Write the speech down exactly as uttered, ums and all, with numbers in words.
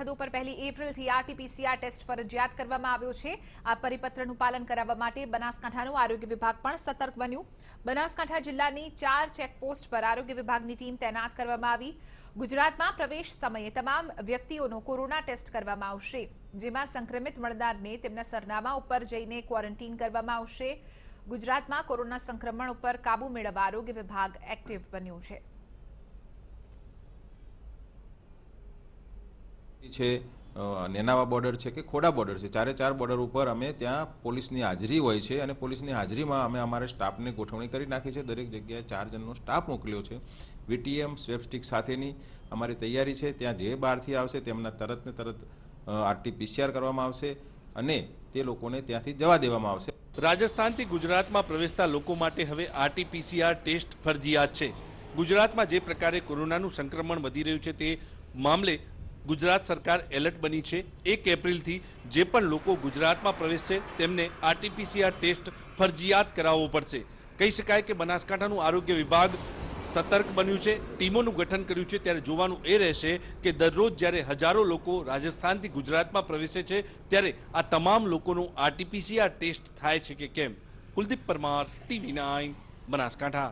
સરહદો પર પહેલી એપ્રિલથી આરટીપીસીઆર ટેસ્ટ ફરજિયાત કરવામાં આવ્યો છે। આ પરિપત્રનું પાલન કરાવવા માટે બનાસકાંઠાનું આરોગ્ય વિભાગ પણ સતર્ક બન્યું। બનાસકાંઠા જિલ્લાની ચાર ચેકપોસ્ટ પર આરોગ્ય વિભાગની ટીમ તૈનાત કરવામાં આવી। ગુજરાતમાં પ્રવેશ સમયે તમામ વ્યક્તિઓનો કોરોના ટેસ્ટ કરવામાં આવશે, જેમાં સંક્રમિત મળનારને તેમના સરનામા ઉપર જઈને ક્વોરન્ટીન કરવામાં આવશે। ગુજરાતમાં કોરોના સંક્રમણ ઉપર કાબુ મેળવવા આરોગ્ય વિભાગ એક્ટિવ બન્યું છે। नेनावा बॉर्डर है कि खोड़ा बॉर्डर है, चारे चार बॉर्डर पर अमे त्या पुलिस की हाजरी होय छे अने पुलिस की हाजरी में अमे अमारा स्टाफ ने गोठवणी करी नाखी छे। दरेक जग्याए चार जननो स्टाफ मोकल्यो छे। वीटीएम स्वेपस्टिक साथेनी अमारी तैयारी छे। त्यां जे बहारथी आवशे तेमना तरत ने तरत आरटीपीसीआर करवामां आवशे अने ते लोकोने त्यांथी जवा देवामां आवशे। राजस्थानथी गुजरातमां प्रवेशता लोको माटे हवे आरटीपीसीआर टेस्ट फरजियात छे। गुजरातमां जे प्रकारे कोरोनानुं संक्रमण वधी रह्युं छे ते मामले गुजरात सरकार एलर्ट बनी है। एक एप्रिल थी जे पण लोको गुजरात में प्रवेश छे तेमने आरटीपीसीआर टेस्ट फरजियात कराववो पड़शे। कही शकाय के बनासकांठानुं आरोग्य विभाग सतर्क बन्युं छे, टीमोनुं गठन कर्युं छे। त्यारे जोवानुं ए रहेशे के दररोज ज्यारे हजारों लोको राजस्थानथी गुजरातमां प्रवेशे छे त्यारे आ तमाम लोकोनो आरटीपीसीआर टेस्ट थाय छे के केम। Kuldeep Parmar, TV nine, Banaskantha.